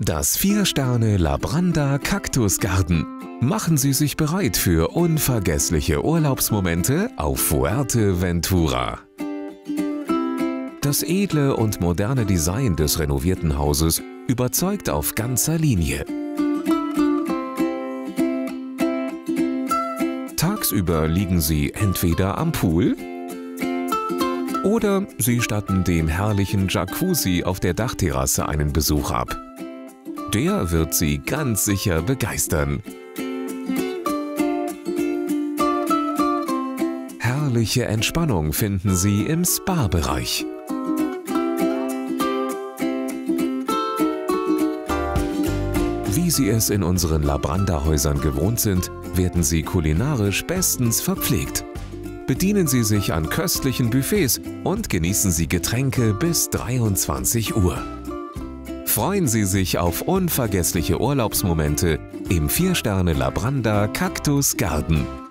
Das 4-Sterne-Labranda Cactus Garden. Machen Sie sich bereit für unvergessliche Urlaubsmomente auf Fuerteventura. Das edle und moderne Design des renovierten Hauses überzeugt auf ganzer Linie. Tagsüber liegen Sie entweder am Pool oder Sie statten dem herrlichen Jacuzzi auf der Dachterrasse einen Besuch ab. Der wird Sie ganz sicher begeistern. Herrliche Entspannung finden Sie im Spa-Bereich. Wie Sie es in unseren Labranda-Häusern gewohnt sind, werden Sie kulinarisch bestens verpflegt. Bedienen Sie sich an köstlichen Buffets und genießen Sie Getränke bis 23 Uhr. Freuen Sie sich auf unvergessliche Urlaubsmomente im 4-Sterne-Labranda Cactus Garden.